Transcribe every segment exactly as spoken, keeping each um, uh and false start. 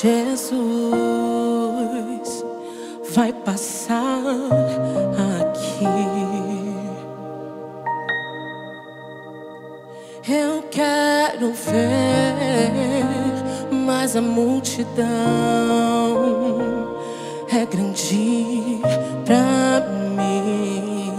Jesus vai passar aqui. Eu quero ver, mas a multidão é grande pra mim.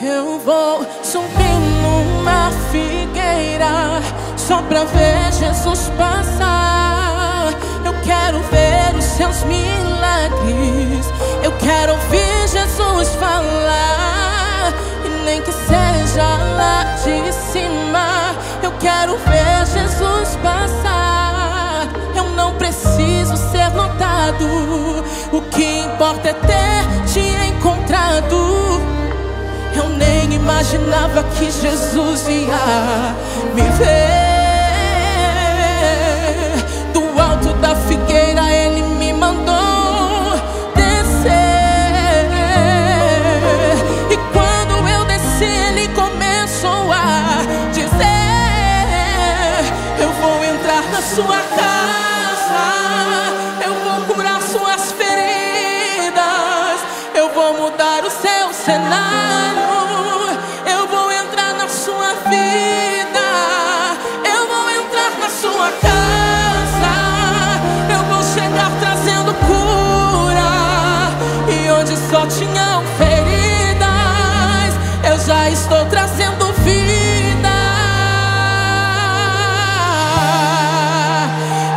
Eu vou subir numa figueira só pra ver Jesus passar. Eu quero ver os seus milagres, eu quero ouvir Jesus falar, e nem que seja lá de cima, eu quero ver Jesus passar. Eu não preciso ser notado, o que importa é ter te encontrado. Eu nem imaginava que Jesus ia me ver. Do alto da figueira ele me mandou descer. E quando eu desci ele começou a dizer: eu vou entrar na sua casa, eu vou curar suas feridas, eu vou mudar o seu cenário. Só tinham feridas, eu já estou trazendo vida.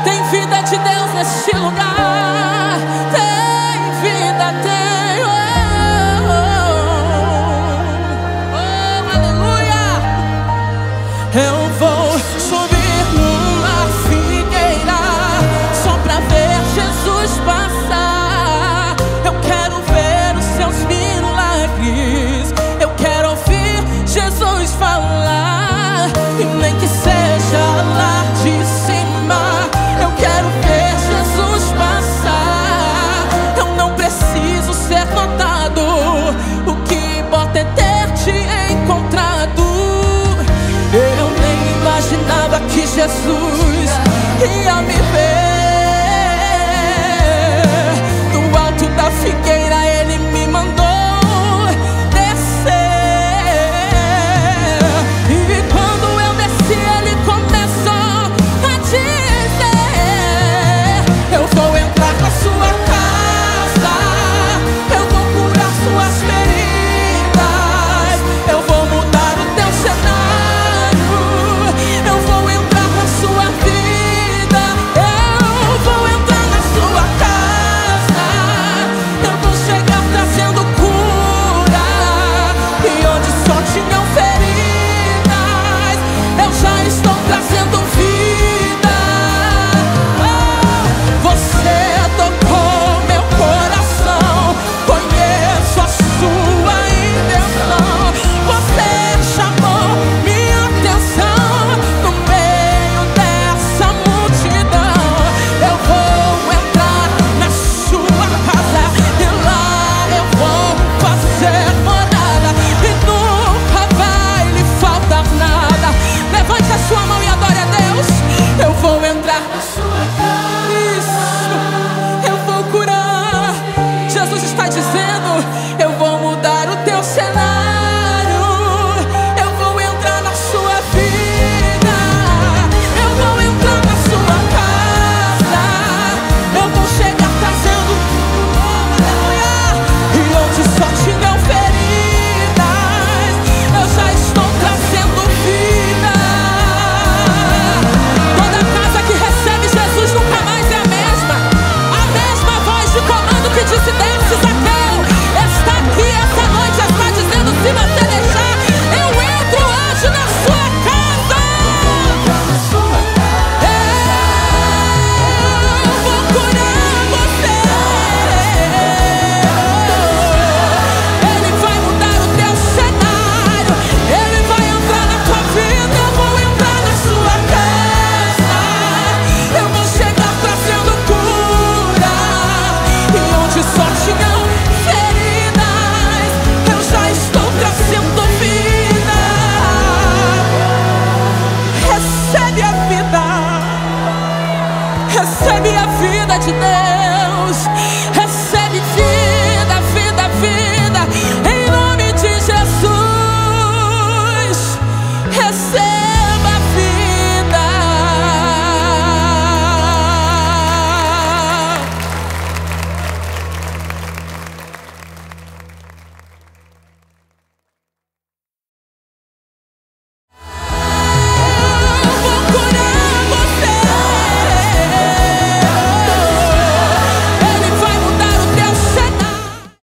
Tem vida de Deus neste lugar. Tem vida, tem. Oh, oh, oh, aleluia. Eu vou subir numa figueira só pra ver Jesus passar. Jesus ia me ver.